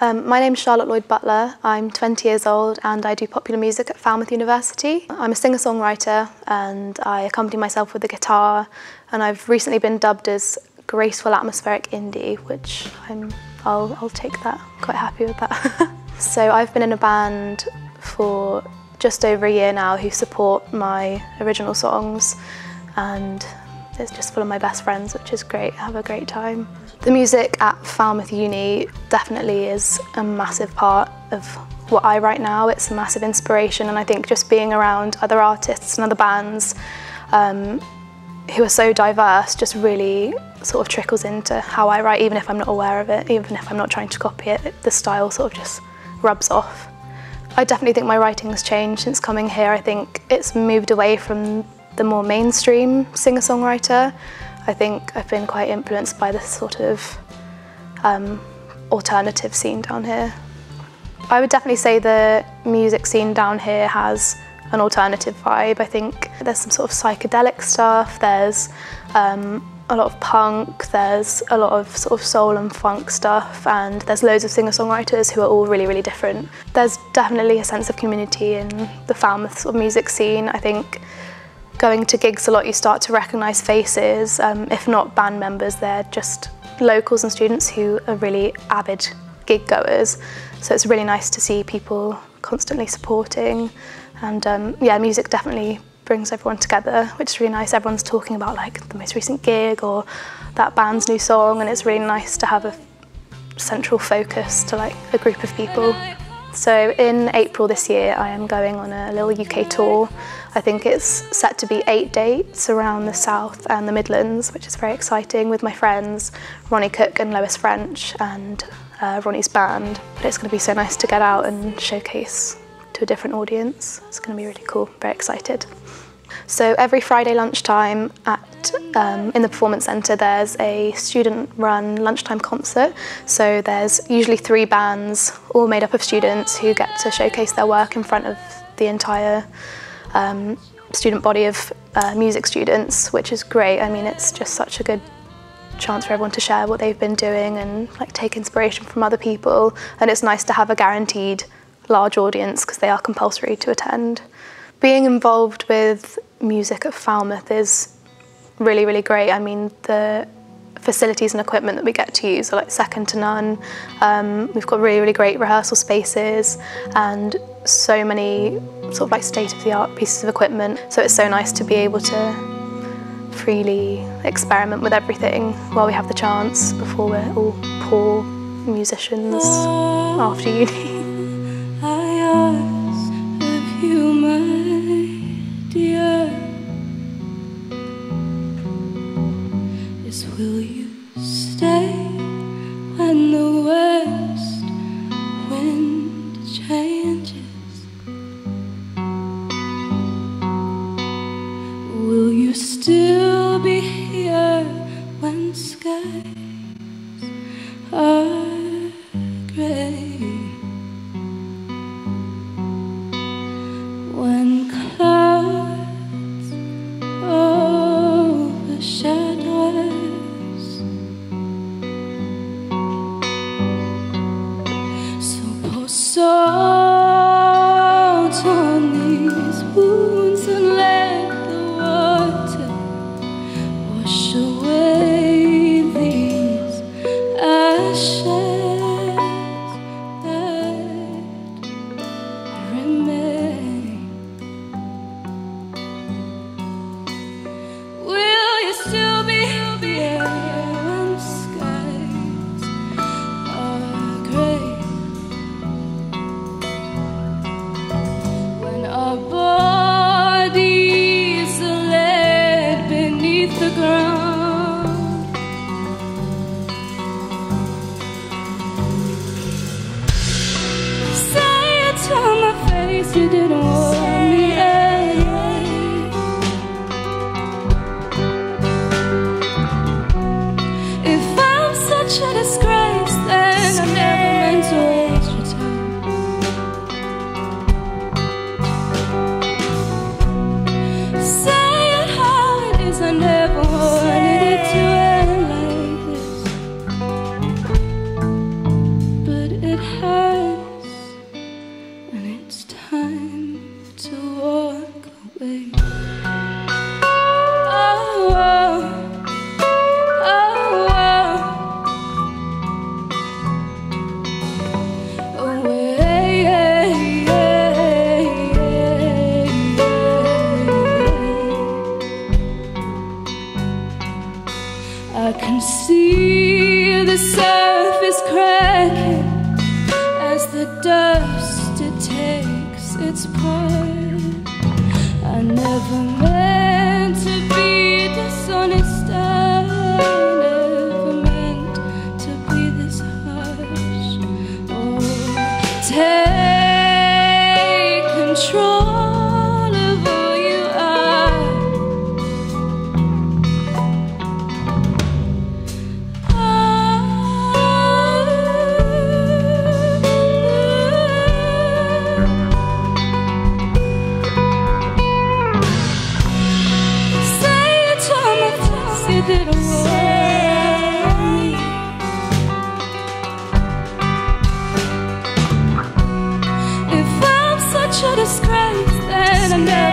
My name's Charlotte Lloyd-Butler. I'm 20 years old and I do popular music at Falmouth University. I'm a singer-songwriter and I accompany myself with the guitar, and I've recently been dubbed as Graceful Atmospheric Indie, which I'll take that, quite happy with that. So I've been in a band for just over a year now who support my original songs, and it's just full of my best friends, which is great. I have a great time. The music at Falmouth Uni definitely is a massive part of what I write now. It's a massive inspiration, and I think just being around other artists and other bands who are so diverse just really sort of trickles into how I write, even if I'm not aware of it, even if I'm not trying to copy it. The style sort of just rubs off. I definitely think my writing has changed since coming here. I think it's moved away from the more mainstream singer-songwriter. I think I've been quite influenced by this sort of alternative scene down here. I would definitely say the music scene down here has an alternative vibe. I think there's some sort of psychedelic stuff, there's a lot of punk, there's a lot of sort of soul and funk stuff, and there's loads of singer-songwriters who are all really, really different. There's definitely a sense of community in the Falmouth sort of music scene. I think going to gigs a lot, you start to recognise faces. If not band members, they're just locals and students who are really avid gig goers. So it's really nice to see people constantly supporting. And yeah, music definitely brings everyone together, which is really nice. Everyone's talking about like the most recent gig or that band's new song, and it's really nice to have a central focus to like a group of people. So in April this year, I am going on a little UK tour. I think it's set to be 8 dates around the South and the Midlands, which is very exciting, with my friends Ronnie Cook and Lois French and Ronnie's band. But it's going to be so nice to get out and showcase to a different audience. It's going to be really cool, very excited. So every Friday lunchtime at, in the Performance Centre, there's a student-run lunchtime concert. So there's usually 3 bands, all made up of students, who get to showcase their work in front of the entire student body of music students, which is great. I mean, it's just such a good chance for everyone to share what they've been doing and like take inspiration from other people. And it's nice to have a guaranteed large audience because they are compulsory to attend. Being involved with music at Falmouth is really, really great. I mean, the facilities and equipment that we get to use are like second to none. We've got really, really great rehearsal spaces and so many sort of like state-of-the-art pieces of equipment. So it's so nice to be able to freely experiment with everything while we have the chance before we're all poor musicians after uni. Will you stay when the west wind changes? Will you still be here when skies are grey? When clouds overshadow us? Salt on these wounds and let the water wash away these ashes that remain. Will you still be here? You didn't want me anyway. If I'm such a disgrace, then I'm never meant to waste your time. Say it how it is, I never babe. Oh, oh, oh, oh, oh, yeah. I can see the surface cracking as the dust, it takes its part. I never meant to be this honest, I never meant to be this harsh. Oh, take control of all you are. If I'm such a disgrace, then I never